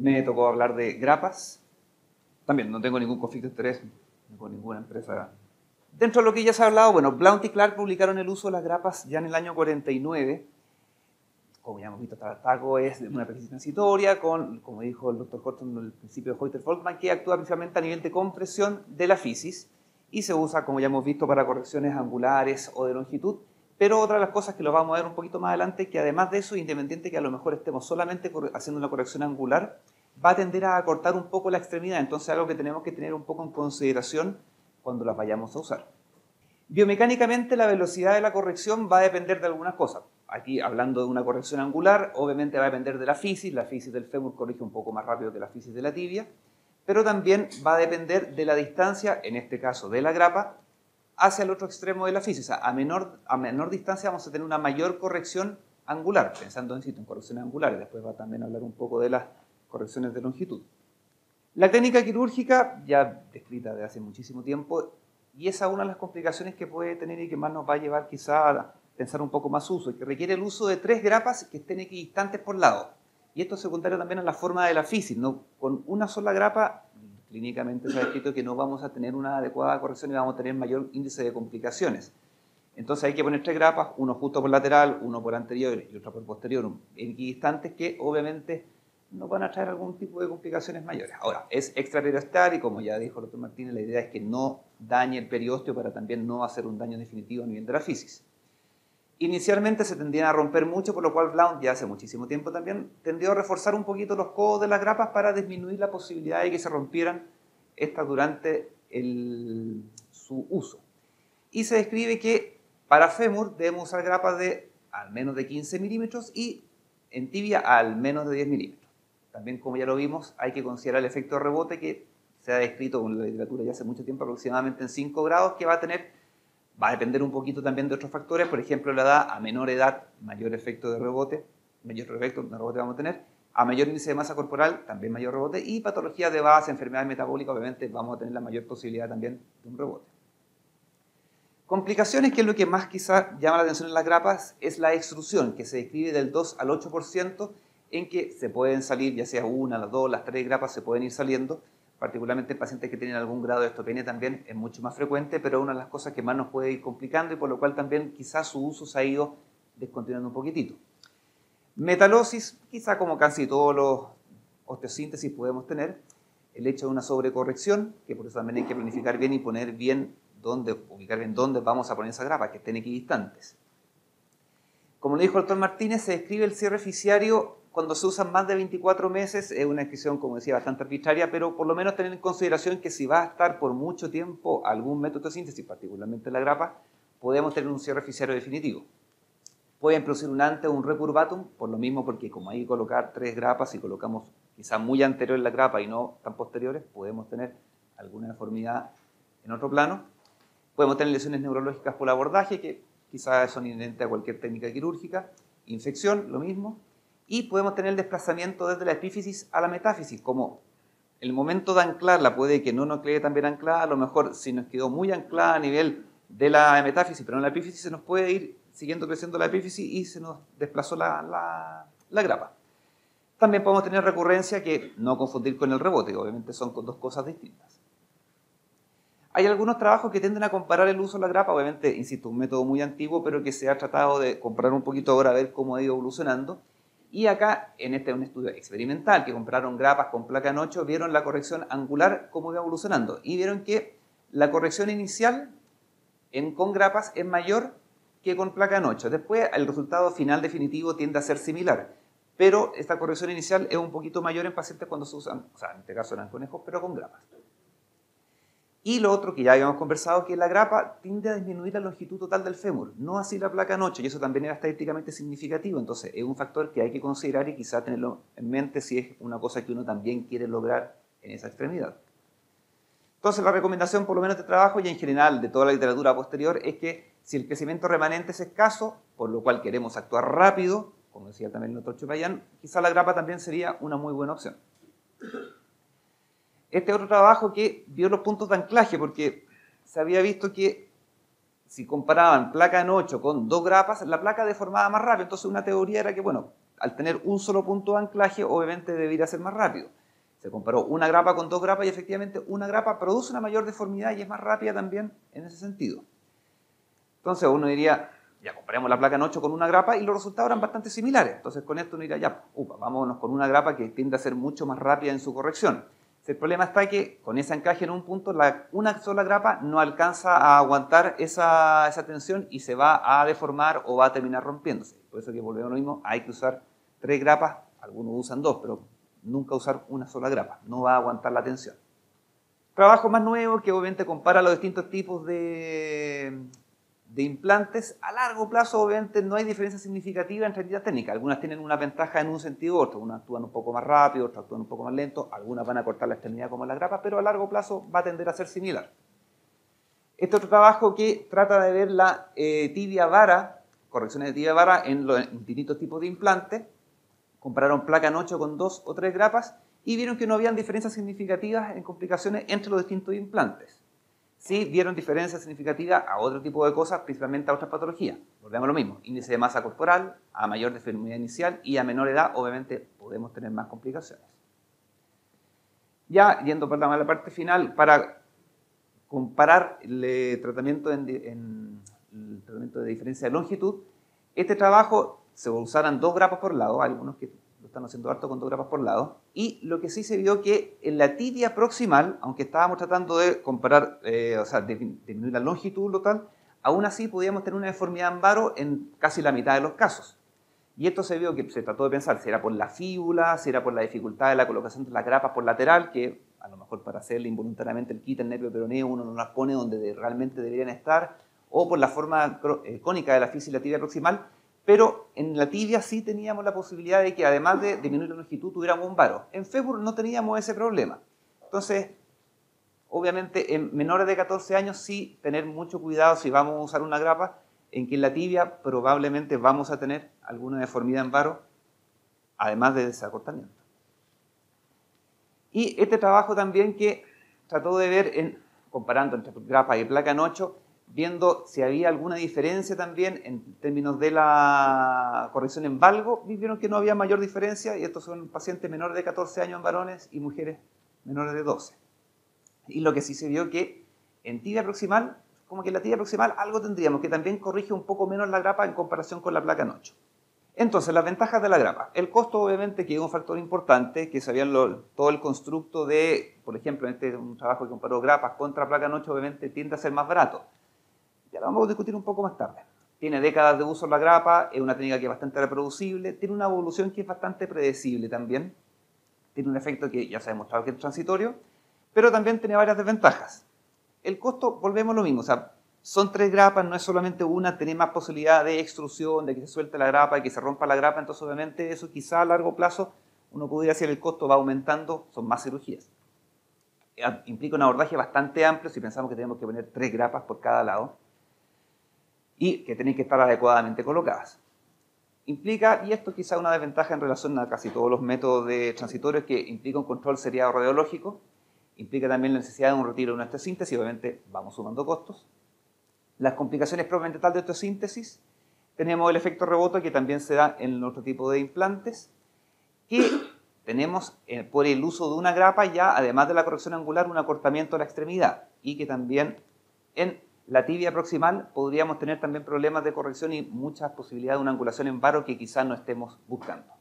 me tocó hablar de Grapas. También no tengo ningún conflicto de interés con ninguna empresa. Dentro de lo que ya se ha hablado, bueno, Blount y Clark publicaron el uso de las grapas ya en el año 49. Como ya hemos visto, el taco es una especie transitoria, con, como dijo el doctor Horton, el principio de Heuter-Folkman, que actúa principalmente a nivel de compresión de la fisis y se usa, como ya hemos visto, para correcciones angulares o de longitud. Pero otra de las cosas que lo vamos a ver un poquito más adelante, que además de eso, independiente que a lo mejor estemos solamente haciendo una corrección angular, va a tender a acortar un poco la extremidad. Entonces, algo que tenemos que tener un poco en consideración cuando las vayamos a usar. Biomecánicamente, la velocidad de la corrección va a depender de algunas cosas. Aquí, hablando de una corrección angular, obviamente va a depender de la fisis del fémur corrige un poco más rápido que la fisis de la tibia, pero también va a depender de la distancia, en este caso de la grapa, hacia el otro extremo de la fisis. O sea, a menor distancia vamos a tener una mayor corrección angular, pensando en correcciones angulares. Después va también a hablar un poco de las correcciones de longitud. La técnica quirúrgica, ya descrita desde hace muchísimo tiempo, y esa es una de las complicaciones que puede tener y que más nos va a llevar quizá a pensar un poco más uso, que requiere el uso de 3 grapas que estén equidistantes por lado. Y esto es secundario también a la forma de la fisis, ¿no? Con una sola grapa, clínicamente se ha escrito que no vamos a tener una adecuada corrección y vamos a tener mayor índice de complicaciones. Entonces hay que poner 3 grapas, uno justo por lateral, uno por anterior y otro por posterior, equidistantes que obviamente no van a traer algún tipo de complicaciones mayores. Ahora, es extraperiosteal y como ya dijo el doctor Martínez, la idea es que no dañe el periósteo para también no hacer un daño definitivo a nivel de la fisis. Inicialmente se tendían a romper mucho, por lo cual Blount, ya hace muchísimo tiempo también, tendió a reforzar un poquito los codos de las grapas para disminuir la posibilidad de que se rompieran estas durante su uso. Y se describe que para fémur debemos usar grapas de al menos de 15 milímetros y en tibia al menos de 10 milímetros. También, como ya lo vimos, hay que considerar el efecto rebote que se ha descrito en la literatura ya hace mucho tiempo, aproximadamente en 5 grados, que va a depender un poquito también de otros factores, por ejemplo, la edad, a menor edad, mayor efecto de rebote, vamos a tener, a mayor índice de masa corporal, también mayor rebote, y patologías de base, enfermedades metabólicas, obviamente vamos a tener la mayor posibilidad también de un rebote. Complicaciones, que es lo que más quizá llama la atención en las grapas, es la extrusión, que se describe del 2 al 8%, en que se pueden salir, ya sea una, las dos, las 3 grapas se pueden ir saliendo, particularmente en pacientes que tienen algún grado de osteopenia también es mucho más frecuente, pero una de las cosas que más nos puede ir complicando y por lo cual también quizás su uso se ha ido descontinuando un poquitito. Metalosis, quizá como casi todos los osteosíntesis podemos tener, el hecho de una sobrecorrección, que por eso también hay que planificar bien y poner bien dónde, ubicar bien dónde vamos a poner esa grapa, que estén equidistantes. Como le dijo el doctor Martínez, se describe el cierre fisiario cuando se usan más de 24 meses, es una descripción, como decía, bastante arbitraria, pero por lo menos tener en consideración que si va a estar por mucho tiempo algún método de síntesis, particularmente la grapa, podemos tener un cierre fisiario definitivo. Pueden producir un ante o un recurvatum, por lo mismo, porque como hay que colocar 3 grapas y colocamos quizá muy anterior la grapa y no tan posteriores, podemos tener alguna deformidad en otro plano. Podemos tener lesiones neurológicas por abordaje, que quizás son inherentes a cualquier técnica quirúrgica. Infección, lo mismo. Y podemos tener el desplazamiento desde la epífisis a la metáfisis, como el momento de anclarla puede que no nos quede tan bien anclada, a lo mejor si nos quedó muy anclada a nivel de la metáfisis, pero en la epífisis se nos puede ir siguiendo creciendo la epífisis y se nos desplazó la grapa. También podemos tener recurrencia, que no confundir con el rebote, obviamente son dos cosas distintas. Hay algunos trabajos que tienden a comparar el uso de la grapa, obviamente, insisto, un método muy antiguo, pero que se ha tratado de comparar un poquito ahora a ver cómo ha ido evolucionando. Y acá, en este es un estudio experimental, que compraron grapas con placa en 8, vieron la corrección angular cómo iba evolucionando. Y vieron que la corrección inicial con grapas es mayor que con placa en 8. Después, el resultado final definitivo tiende a ser similar. Pero esta corrección inicial es un poquito mayor en pacientes cuando se usan, o sea, en este caso eran conejos, pero con grapas. Y lo otro que ya habíamos conversado, que la grapa tiende a disminuir la longitud total del fémur, no así la placa en 8, y eso también era estadísticamente significativo, entonces es un factor que hay que considerar y quizá tenerlo en mente si es una cosa que uno también quiere lograr en esa extremidad. Entonces la recomendación, por lo menos de trabajo y en general de toda la literatura posterior, es que si el crecimiento remanente es escaso, por lo cual queremos actuar rápido, como decía también el doctor Chupayán, quizá la grapa también sería una muy buena opción. Este otro trabajo que vio los puntos de anclaje, porque se había visto que si comparaban placa en 8 con 2 grapas, la placa deformaba más rápido. Entonces una teoría era que, bueno, al tener un solo punto de anclaje, obviamente debería ser más rápido. Se comparó una grapa con dos grapas y efectivamente una grapa produce una mayor deformidad y es más rápida también en ese sentido. Entonces uno diría, ya comparemos la placa en 8 con una grapa y los resultados eran bastante similares. Entonces con esto uno diría, ya, vámonos con una grapa que tiende a ser mucho más rápida en su corrección. El problema está que con ese anclaje en un punto, una sola grapa no alcanza a aguantar esa tensión y se va a deformar o va a terminar rompiéndose. Por eso que volvemos a lo mismo, hay que usar 3 grapas, algunos usan 2, pero nunca usar una sola grapa, no va a aguantar la tensión. Trabajo más nuevo que obviamente compara los distintos tipos de implantes. A largo plazo obviamente no hay diferencia significativa entre entidades técnicas. Algunas tienen una ventaja en un sentido u otro. Unas actúan un poco más rápido, otras actúan un poco más lento. Algunas van a cortar la extremidad como las grapas, pero a largo plazo va a tender a ser similar. Este otro trabajo que trata de ver la tibia vara, correcciones de tibia vara en los distintos tipos de implantes. Compararon placa en 8 con 2 o 3 grapas y vieron que no habían diferencias significativas en complicaciones entre los distintos implantes. Sí vieron diferencias significativas a otro tipo de cosas, principalmente a otras patologías. Volvemos a lo mismo, índice de masa corporal, a mayor deformidad inicial y a menor edad, obviamente podemos tener más complicaciones. Ya yendo para la parte final, para comparar el tratamiento, el tratamiento de diferencia de longitud, este trabajo se usaran 2 grapas por lado, algunos que lo están haciendo harto con 2 grapas por lado, y lo que sí se vio que en la tibia proximal, aunque estábamos tratando de comparar, disminuir la longitud total, aún así podíamos tener una deformidad en varo en casi la mitad de los casos. Y esto se vio que se trató de pensar si era por la fíbula, si era por la dificultad de la colocación de las grapas por lateral, que a lo mejor para hacerle involuntariamente el quita el nervio peroneo uno no las pone donde realmente deberían estar, o por la forma cónica de la física y la tibia proximal, pero en la tibia sí teníamos la posibilidad de que además de disminuir la longitud tuviéramos un varo. En fémur no teníamos ese problema. Entonces, obviamente en menores de 14 años sí tener mucho cuidado si vamos a usar una grapa, en que en la tibia probablemente vamos a tener alguna deformidad en varo, además de desacortamiento. Y este trabajo también que trató de ver, comparando entre grapa y placa en 8, viendo si había alguna diferencia también en términos de la corrección en valgo, vieron que no había mayor diferencia, y estos son pacientes menores de 14 años en varones y mujeres menores de 12. Y lo que sí se vio que en tibia proximal, como que en la tibia proximal algo tendríamos, que también corrige un poco menos la grapa en comparación con la placa en 8. Entonces, las ventajas de la grapa. El costo obviamente que es un factor importante, que sabían todo el constructo de, por ejemplo, este es un trabajo que comparó grapas contra placa en 8, obviamente tiende a ser más barato. Ya lo vamos a discutir un poco más tarde. Tiene décadas de uso en la grapa, es una técnica que es bastante reproducible, tiene una evolución que es bastante predecible también, tiene un efecto que ya se ha demostrado que es transitorio, pero también tiene varias desventajas. El costo, volvemos a lo mismo, o sea, son 3 grapas, no es solamente una, tiene más posibilidad de extrusión, de que se suelte la grapa, de que se rompa la grapa, entonces obviamente eso quizá a largo plazo uno podría decir el costo va aumentando, son más cirugías. Implica un abordaje bastante amplio si pensamos que tenemos que poner 3 grapas por cada lado, y que tienen que estar adecuadamente colocadas. Implica, y esto quizá una desventaja en relación a casi todos los métodos de transitorios, que implica un control seriado radiológico, implica también la necesidad de un retiro de una osteosíntesis, obviamente vamos sumando costos. Las complicaciones propiamente tal de osteosíntesis, tenemos el efecto rebote que también se da en otro tipo de implantes, y tenemos por el uso de una grapa ya, además de la corrección angular, un acortamiento de la extremidad, y que también en la tibia proximal podríamos tener también problemas de corrección y muchas posibilidades de una angulación en varo que quizás no estemos buscando.